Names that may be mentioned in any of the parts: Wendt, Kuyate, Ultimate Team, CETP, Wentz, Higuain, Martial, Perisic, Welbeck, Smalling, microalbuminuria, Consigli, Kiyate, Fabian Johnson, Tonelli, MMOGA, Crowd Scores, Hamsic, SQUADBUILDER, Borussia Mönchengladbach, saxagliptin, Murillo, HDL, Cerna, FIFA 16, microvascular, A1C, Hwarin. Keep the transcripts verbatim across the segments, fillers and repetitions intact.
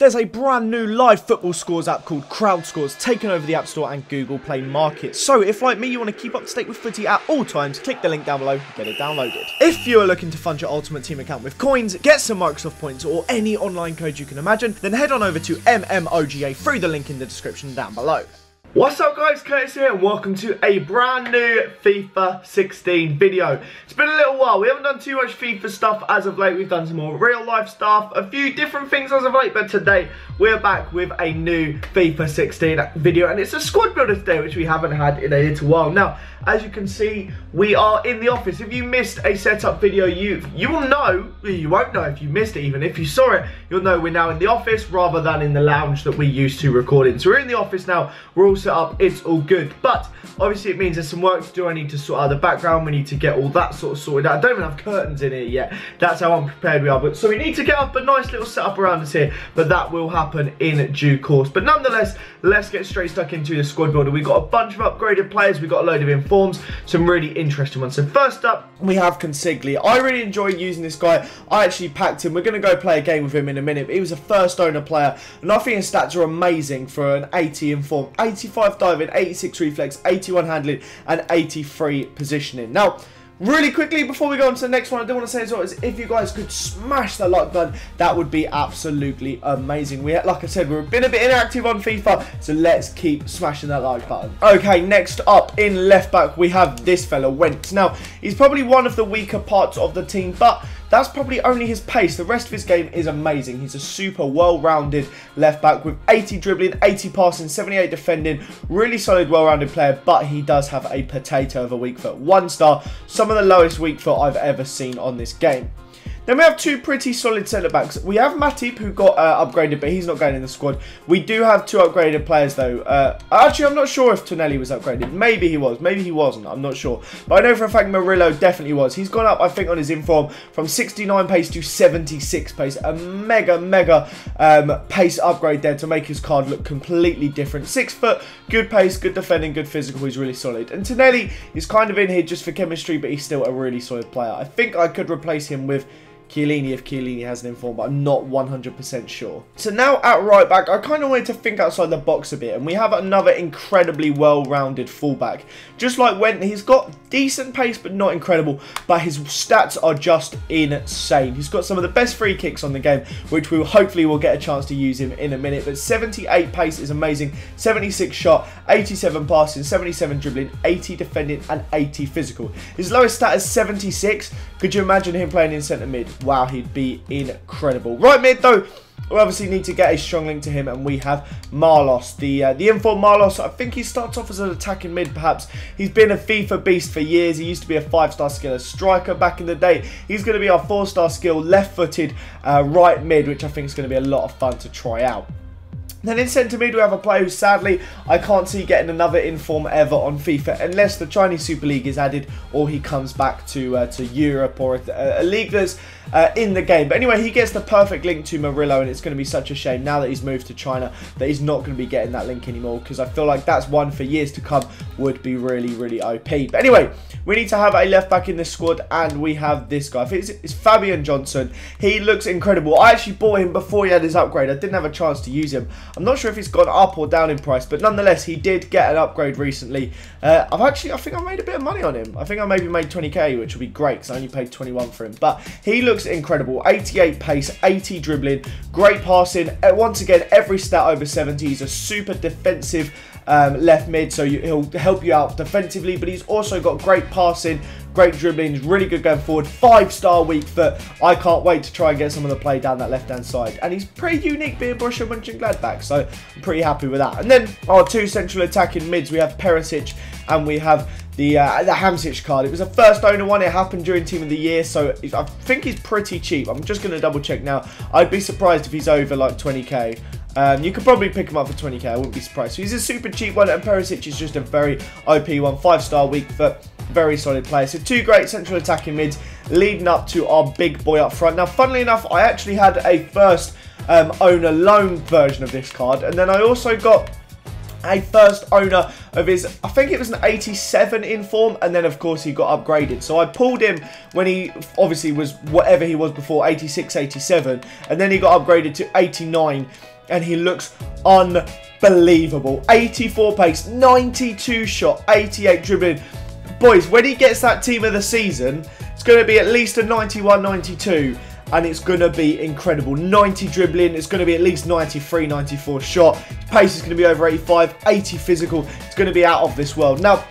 There's a brand new live football scores app called Crowd Scores, taken over the App Store and Google Play Market. So if, like me, you want to keep up to date with footy at all times, click the link down below and get it downloaded. If you are looking to fund your Ultimate Team account with coins, get some Microsoft points or any online code you can imagine, then head on over to M M O G A through the link in the description down below. What's up guys, Curtis here and welcome to a brand new FIFA sixteen video. It's been a little while, we haven't done too much FIFA stuff as of late, we've done some more real life stuff, a few different things as of late, but today we're back with a new FIFA sixteen video and it's a squad builder today, which we haven't had in a little while. Now, as you can see, we are in the office. If you missed a setup video, you you will know, you won't know if you missed it even. If you saw it, you'll know we're now in the office rather than in the lounge that we used to record in. So we're in the office now, we're all set up, it's all good. But obviously it means there's some work to do. I need to sort out the background, we need to get all that sort of sorted out. I don't even have curtains in here yet. That's how unprepared we are. But so we need to get up a nice little setup around us here, but that will happen in due course. But nonetheless, let's get straight stuck into the squad builder. We've got a bunch of upgraded players, we've got a load of informs, some really interesting ones. So first up, we have Consigli. I really enjoy using this guy. I actually packed him. We're going to go play a game with him in a minute. But he was a first owner player, and I think his stats are amazing for an eighty inform. eighty-five diving, eighty-six reflex, eighty-one handling, and eighty-three positioning. Now, really quickly, before we go on to the next one, I do want to say as well, is if you guys could smash that like button, that would be absolutely amazing. We, like I said, we've been a bit inactive on FIFA, so let's keep smashing that like button. Okay, next up in left back, we have this fella, Wentz. Now, he's probably one of the weaker parts of the team, but that's probably only his pace. The rest of his game is amazing. He's a super well-rounded left-back with eighty dribbling, eighty passing, seventy-eight defending. Really solid, well-rounded player, but he does have a potato of a weak foot. One star, some of the lowest weak foot I've ever seen on this game. Then we have two pretty solid centre-backs. We have Matip, who got uh, upgraded, but he's not going in the squad. We do have two upgraded players, though. Uh, actually, I'm not sure if Tonelli was upgraded. Maybe he was. Maybe he wasn't. I'm not sure. But I know for a fact Murillo definitely was. He's gone up, I think, on his inform from sixty-nine pace to seventy-six pace. A mega, mega um, pace upgrade there to make his card look completely different. Six foot, good pace, good defending, good physical. He's really solid. And Tonelli is kind of in here just for chemistry, but he's still a really solid player. I think I could replace him with Chiellini if Chiellini has an inform, but I'm not one hundred percent sure. So now at right back, I kind of wanted to think outside the box a bit, and we have another incredibly well-rounded fullback. Just like Wendt, he's got decent pace, but not incredible, but his stats are just insane. He's got some of the best free kicks on the game, which we will hopefully will get a chance to use him in a minute, but seventy-eight pace is amazing, seventy-six shot, eighty-seven passing, seventy-seven dribbling, eighty defending, and eighty physical. His lowest stat is seventy-six. Could you imagine him playing in centre mid? Wow, he'd be incredible. Right mid, though, we obviously need to get a strong link to him, and we have Marlos, the uh, the informed Marlos. I think he starts off as an attacking mid, perhaps. He's been a FIFA beast for years. He used to be a five-star skiller striker back in the day. He's going to be our four-star skill, left-footed uh, right mid, which I think is going to be a lot of fun to try out. Then in centre mid we have a player who sadly I can't see getting another inform ever on FIFA unless the Chinese Super League is added or he comes back to uh, to Europe or a, a league that's uh, in the game. But anyway, he gets the perfect link to Murillo, and it's going to be such a shame now that he's moved to China that he's not going to be getting that link anymore, because I feel like that's one for years to come would be really, really O P. But anyway, we need to have a left back in this squad, and we have this guy. It's, it's Fabian Johnson. He looks incredible. I actually bought him before he had his upgrade. I didn't have a chance to use him. I'm not sure if he's gone up or down in price, but nonetheless, he did get an upgrade recently. Uh, I've actually, I think I made a bit of money on him. I think I maybe made twenty K, which would be great, because I only paid twenty-one for him. But he looks incredible. eighty-eight pace, eighty dribbling, great passing. Once again, every stat over seventy. He's a super defensive um, left mid, so you, he'll help you out defensively, but he's also got great passing, great dribbling, really good going forward. Five-star weak foot. I can't wait to try and get some of the play down that left-hand side. And he's pretty unique being Borussia Mönchengladbach, so I'm pretty happy with that. And then our two central attacking mids, we have Perisic and we have the uh, the Hamsic card. It was a first owner one. It happened during Team of the Year, so I think he's pretty cheap. I'm just going to double check now. I'd be surprised if he's over like twenty K. Um, you could probably pick him up for twenty K. I wouldn't be surprised. So he's a super cheap one, and Perisic is just a very O P one. Five-star weak foot. Very solid player. So two great central attacking mids leading up to our big boy up front. Now, funnily enough, I actually had a first um, owner loan version of this card, and then I also got a first owner of his, I think it was an eighty-seven in form, and then of course he got upgraded. So I pulled him when he obviously was whatever he was before, eighty-six, eighty-seven, and then he got upgraded to eighty-nine, and he looks unbelievable. eighty-four pace, ninety-two shot, eighty-eight dribbling. Boys, when he gets that team of the season, it's going to be at least a ninety-one, ninety-two. And it's going to be incredible. ninety dribbling. It's going to be at least ninety-three, ninety-four shot. Pace is going to be over eighty-five. eighty physical. It's going to be out of this world. Now,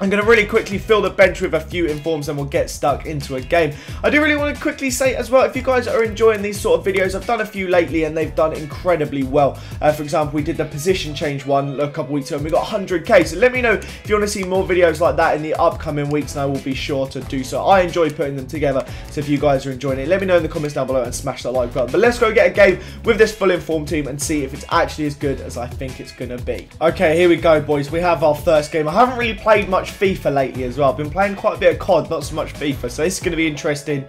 I'm going to really quickly fill the bench with a few informs and we'll get stuck into a game. I do really want to quickly say as well, if you guys are enjoying these sort of videos, I've done a few lately and they've done incredibly well. Uh, for example, we did the position change one a couple weeks ago and we got one hundred K. So let me know if you want to see more videos like that in the upcoming weeks and I will be sure to do so. I enjoy putting them together. So if you guys are enjoying it, let me know in the comments down below and smash that like button. But let's go get a game with this full inform team and see if it's actually as good as I think it's going to be. Okay, here we go, boys. We have our first game. I haven't really played much FIFA lately as well. I've been playing quite a bit of C O D, not so much FIFA, so this is going to be interesting.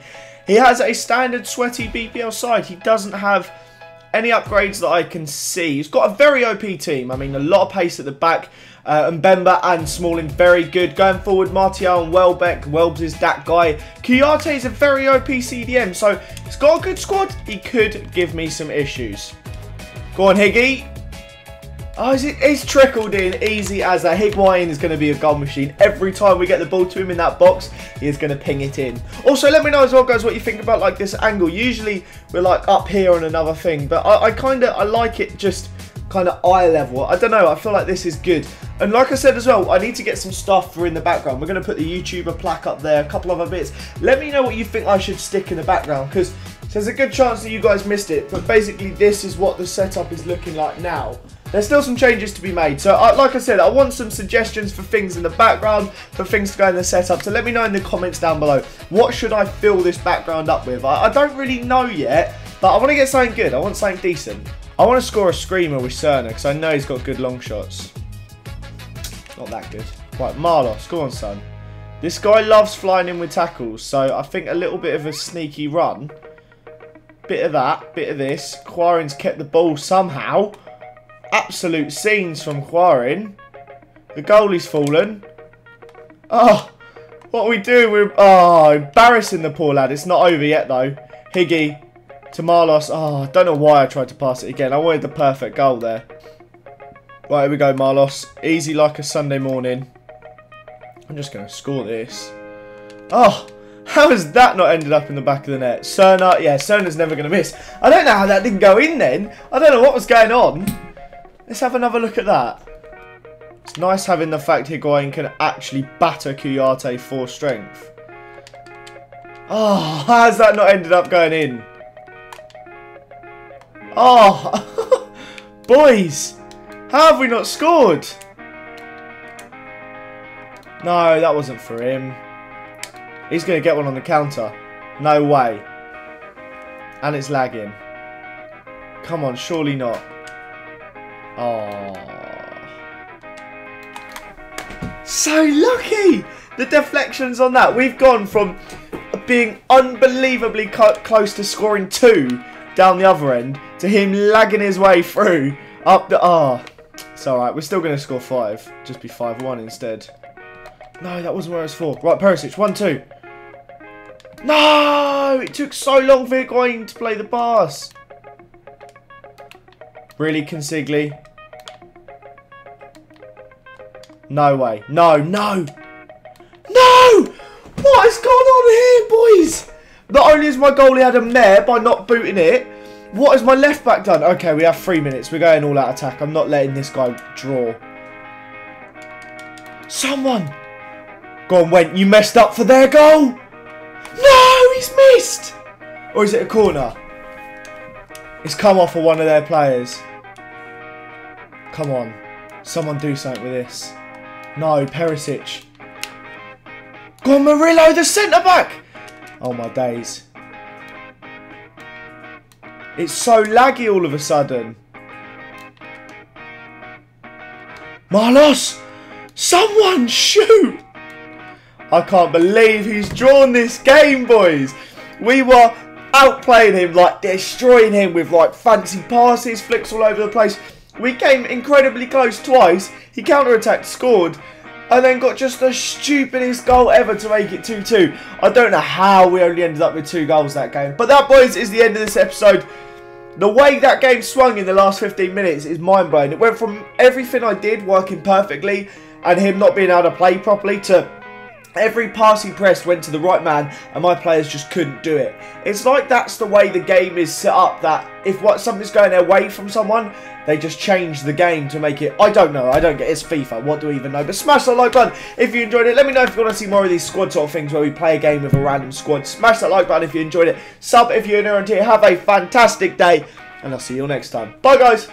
He has a standard sweaty B P L side. He doesn't have any upgrades that I can see. He's got a very O P team. I mean, a lot of pace at the back. Uh, Mbemba and Smalling, very good. Going forward, Martial and Welbeck. Welbs is that guy. Kiyate is a very O P C D M, so he's got a good squad. He could give me some issues. Go on, Higgy. Oh, it's trickled in easy as a Higuain is going to be a goal machine. Every time we get the ball to him in that box, he is going to ping it in. Also, let me know as well, guys, what you think about like this angle. Usually, we're like up here on another thing, but I, I kind of I like it just kind of eye level. I don't know. I feel like this is good. And like I said as well, I need to get some stuff for in the background. We're going to put the YouTuber plaque up there, a couple other bits. Let me know what you think I should stick in the background because there's a good chance that you guys missed it. But basically, this is what the setup is looking like now. There's still some changes to be made. So, I, like I said, I want some suggestions for things in the background, for things to go in the setup. So, let me know in the comments down below. What should I fill this background up with? I, I don't really know yet, but I want to get something good. I want something decent. I want to score a screamer with Cerna, because I know he's got good long shots. Not that good. Right, Marlos, go on, son. This guy loves flying in with tackles. So, I think a little bit of a sneaky run. Bit of that, bit of this. Hwarin's kept the ball somehow. Absolute scenes from Hwarin. The goalie's fallen. Oh, what are we doing? We're oh, embarrassing the poor lad. It's not over yet, though. Higgy to Marlos. Oh, I don't know why I tried to pass it again. I wanted the perfect goal there. Right, here we go, Marlos. Easy like a Sunday morning. I'm just going to score this. Oh, how has that not ended up in the back of the net? Cerna, yeah, Cerna's never going to miss. I don't know how that didn't go in then. I don't know what was going on. Let's have another look at that. It's nice having the fact Higuain can actually batter Kuyate for strength. Oh, how's that not ended up going in? Oh, boys, how have we not scored? No, that wasn't for him. He's going to get one on the counter. No way. And it's lagging. Come on, surely not. Oh, so lucky! The deflections on that. We've gone from being unbelievably close to scoring two down the other end to him lagging his way through up the. Ah, oh, it's all right. We're still going to score five. Just be five one instead. No, that wasn't where it was for. Right, Perisic, one two. No, it took so long for Higuain to play the pass. Really, Consigli? No way. No, no. No! What has gone on here, boys? Not only has my goalie had him there by not booting it, what has my left back done? Okay, we have three minutes. We're going all out attack. I'm not letting this guy draw. Someone. Go on, Wendt. You messed up for their goal. No, he's missed. Or is it a corner? It's come off of one of their players. Come on. Someone do something with this. No, Perisic. Go on, Murillo, the centre-back! Oh, my days. It's so laggy all of a sudden. Marlos! Someone shoot! I can't believe he's drawn this game, boys. We were outplaying him, like destroying him with like fancy passes, flicks all over the place. We came incredibly close twice. He counter-attacked, scored, and then got just the stupidest goal ever to make it two two. I don't know how we only ended up with two goals that game. But that, boys, is the end of this episode. The way that game swung in the last fifteen minutes is mind-blowing. It went from everything I did working perfectly and him not being able to play properly to every pass he pressed went to the right man and my players just couldn't do it. It's like that's the way the game is set up, that if what something's going away from someone, they just change the game to make it. I don't know. I don't get it. It's FIFA. What do I even know? But smash that like button if you enjoyed it. Let me know if you want to see more of these squad sort of things where we play a game with a random squad. Smash that like button if you enjoyed it. Sub if you're new around here. Have a fantastic day and I'll see you all next time. Bye, guys.